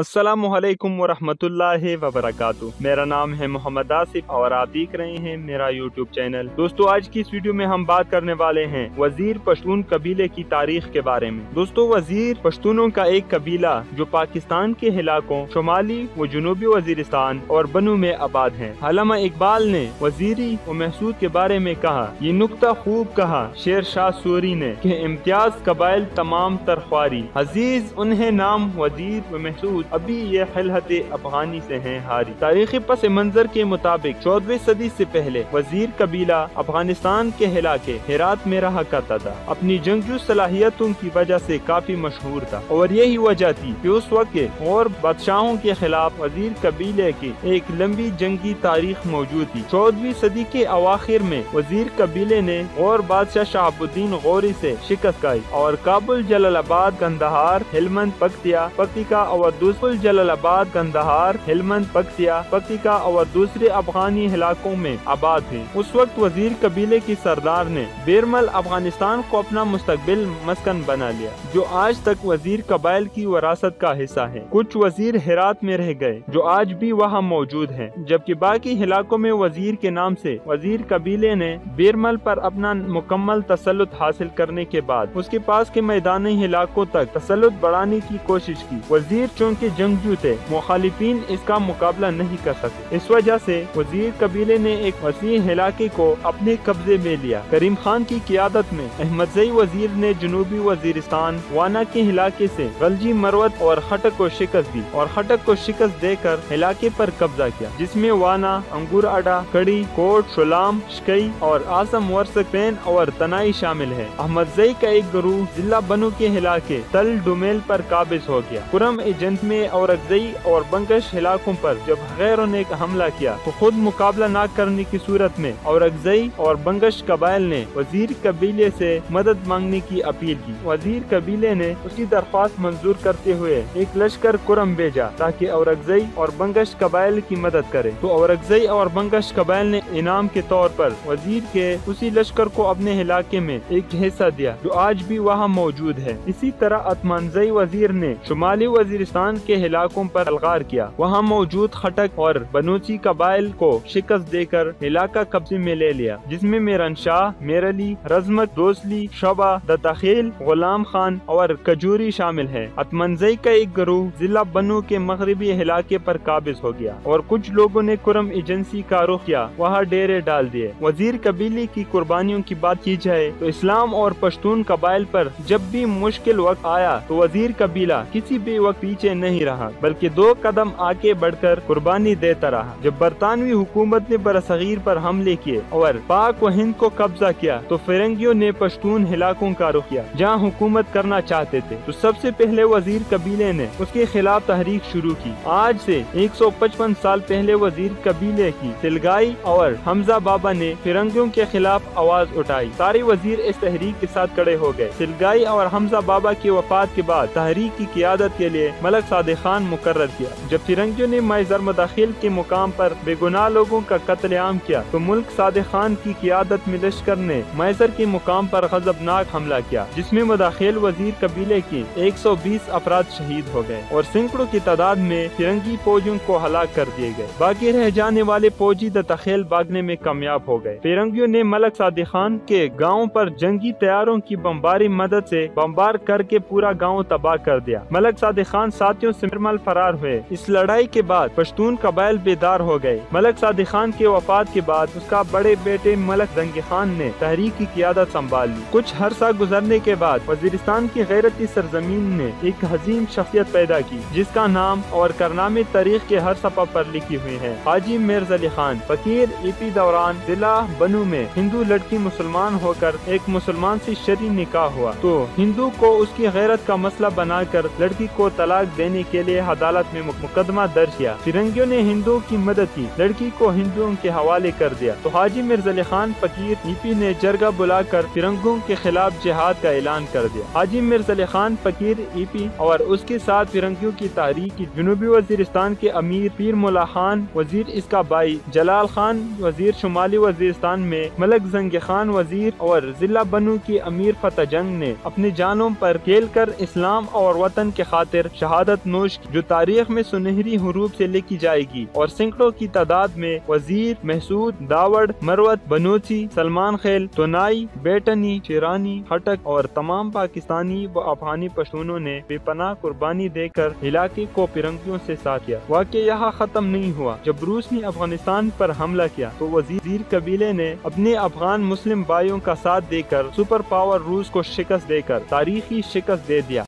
अस्सलामुअलैकुम वरहमतुल्लाहि वबरकातुहू। मेरा नाम है मोहम्मद आसिफ और आप देख रहे हैं मेरा यूट्यूब चैनल। दोस्तों, आज की इस वीडियो में हम बात करने वाले हैं वजीर पश्तून कबीले की तारीख के बारे में। दोस्तों, वजीर पश्तूनों का एक कबीला जो पाकिस्तान के इलाकों शुमाली व जनूबी वजीरिस्तान और बनू में आबाद है। अल्लामा इकबाल ने वजीरी व महसूद के बारे में कहा, ये नुक्ता खूब कहा शेर शाह सूरी ने कि इम्तियाज कबाइल तमाम तरख्वारी, अजीज उन्हें नाम वजीर व महसूद, अभी ये खिलहते अफगानी से हैं हारी। तारीखी पस मंजर के मुताबिक 14वीं सदी से पहले वजीर कबीला अफगानिस्तान के इलाके हेरात में रहा करता था। अपनी जंगजू सलाहियतों की वजह से काफी मशहूर था और यही वजह थी कि उस वक्त के और बादशाहों के खिलाफ वजीर कबीले की एक लंबी जंगी तारीख मौजूद थी। 14वीं सदी के अवाखिर में वजीर कबीले ने और बादशाह शहाबुद्दीन गौरी से शिकस्त खाई और काबुल, जलालाबाद, कंदहार, हेलमंद, पक्तिया, पक्तिका और काबुल, जलालाबाद, कंदहार, हेलमंद, पक्तिया, पक्तिका और दूसरे अफगानी इलाकों में आबाद थे। उस वक्त वजीर कबीले की सरदार ने बेरमल अफगानिस्तान को अपना मुस्तकबिल मस्कन बना लिया, जो आज तक वजीर कबाइल की वरासत का हिस्सा है। कुछ वजीर हेरात में रह गए जो आज भी वहाँ मौजूद हैं, जबकि बाकी इलाकों में वजीर के नाम से वजीर कबीले ने बेरमल पर अपना मुकम्मल तसल्लुत हासिल करने के बाद उसके पास के मैदानी इलाकों तक तसल्लुत बढ़ाने की कोशिश की। वजीर चूँकि जंगजू थे, मुखालिफिन इसका मुकाबला नहीं कर सके। इस वजह से वजीर कबीले ने एक वसी इलाके को अपने कब्जे में लिया। करीम खान की क़ियादत में अहमदज़ई वजीर ने जनूबी वजीरिस्तान वाना के इलाके से गलजी, मरवत और खटक को शिकस्त दी और खटक को शिकस्त देकर इलाके पर कब्जा किया, जिसमें वाना, अंगूर अडा, कड़ी, कोट, शुलाम, शकी और आसम वर्सक, पेन और तनाई शामिल है। अहमदज़ई का एक ग्रुप जिला बनू के इलाके तल डुमेल पर काबिज हो गया। कुरम एजेंट में औरकजई और बंकश इलाकों पर जब गैरों ने हमला किया तो खुद मुकाबला न करने की सूरत में औरकजई और बंकश कबाइल ने वजीर कबीले से मदद मांगने की अपील की। वजीर कबीले ने उसकी दरख्वास्त मंजूर करते हुए एक लश्कर कुरम भेजा ताकि औरकजई और बंकश कबाइल की मदद करे। तो औरकजई और बंकश कबाइल ने इनाम के तौर पर वजीर के उसी लश्कर को अपने इलाके में एक हिस्सा दिया जो आज भी वहाँ मौजूद है। इसी तरह अतमानजई वजीर ने शुमाली वजीरिस्तान के इलाकों पर अलगार किया। वहाँ मौजूद खटक और बनूची कबाइल को शिकस्त देकर इलाका कब्जे में ले लिया, जिसमें मेरनशाह, मेरली, रजमत, दोसली, शबा, दताखेल, गुलाम खान और कजूरी शामिल है। अतमनजई का एक ग्रुप जिला बनू के मगरबी इलाके पर काबिज हो गया और कुछ लोगों ने कुरम एजेंसी का रुख किया, वहाँ डेरे डाल दिए। वजीर कबीले की कुर्बानियों की बात की जाए तो इस्लाम और पश्तून कबाइल पर जब भी मुश्किल वक्त आया तो वजीर कबीला किसी भी वक्त पीछे नहीं रहा, बल्कि दो कदम आगे बढ़कर कुर्बानी देता रहा। जब बरतानवी हुकूमत ने बरसगीर पर हमले किए और पाक व हिंद को कब्जा किया तो फिरंगियों ने पश्तून इलाकों का रुख किया जहाँ हुकूमत करना चाहते थे। तो सबसे पहले वजीर कबीले ने उसके खिलाफ तहरीक शुरू की। आज से 155 साल पहले वजीर कबीले की सिलगाई और हमजा बाबा ने फिरंगियों के खिलाफ आवाज उठाई। सारे वजीर इस तहरीक के साथ खड़े हो गए। सिलगाई और हमजा बाबा की वफात के बाद तहरीक की क़ियादत के लिए मलक सादिक खान मुकर्रर किया। जब फिरंगियों ने माइजर मदाखिल के मुकाम पर बेगुनाह लोगों का कत्लेआम किया तो मुल्क सादिक खान की क़ियादत में लश्कर ने माइजर के मुकाम पर गजबनाक हमला किया, जिसमें मदाखिल वजीर कबीले की 120 अफराद शहीद हो गए और सैकड़ों की तादाद में फिरंगी फौजियों को हलाक कर दिए गए। बाकी रह जाने वाले फौजी दतखेल भागने में कामयाब हो गए। फिरंगियों ने मलक सादिक खान के गाँव पर जंगी तैयारों की बमबारी मदद से बमबार करके पूरा गाँव तबाह कर दिया। मलक सादिक खान साथियों से बेरमल फरार हुए। इस लड़ाई के बाद पश्तून कबाइल बेदार हो गए। मलक सादिक खान के वफात के बाद उसका बड़े बेटे मलक जंगी खान ने तहरीक की क़ियादत संभाल ली। कुछ हरसा गुजरने के बाद वजीरिस्तान की गैरती सरजमीन ने एक हजीम शख्सियत पैदा की, जिसका नाम और कारनामे तारीख के हर सफ़ा पर लिखी हुई है। हाजी मिर्ज़ा अली खान फकीर इसी दौरान जिला बनू में हिंदू लड़की मुसलमान होकर एक मुसलमान से शरी निकाह हुआ तो हिंदू को उसकी गैरत का मसला बनाकर लड़की को तलाक देने के लिए अदालत में मुकदमा दर्ज किया। फिरंगियों ने हिंदुओं की मदद की, लड़की को हिंदुओं के हवाले कर दिया। तो हाजी मिर्ज़ा अली खान फकीर ईपी ने जरगा बुलाकर फिरंगियों के खिलाफ जिहाद का ऐलान कर दिया। हाजी मिर्ज़ा अली खान फकीर ईपी और उसके साथ फिरंगियों की तहरीक जनूबी वजीरिस्तान के अमीर पीर मुला खान, वजीर इसका भाई जलाल खान, वजीर शुमाली वजीरिस्तान में मलक जंगी खान वजीर और जिला बनू की अमीर फतेह जंग ने अपने जानों पर खेल कर इस्लाम और वतन के खातिर शहादत नोश जो तारीख में सुनहरी हरूफ से लिखी जाएगी और सैकड़ों की तादाद में वजीर, महसूद, दावड़, मरवत, बनोची, सलमान खेल, तोनाई, बेटनी, चिरानी, हटक और तमाम पाकिस्तानी व अफगानी पश्तूनों ने बेपनाह कुर्बानी देकर इलाके को फिरंगियों से साथ किया। वाकया यहाँ खत्म नहीं हुआ। जब रूस ने अफगानिस्तान पर हमला किया तो वजीर कबीले ने अपने अफगान मुस्लिम भाइयों का साथ देकर सुपर पावर रूस को शिकस्त देकर तारीखी शिकस्त दे दिया।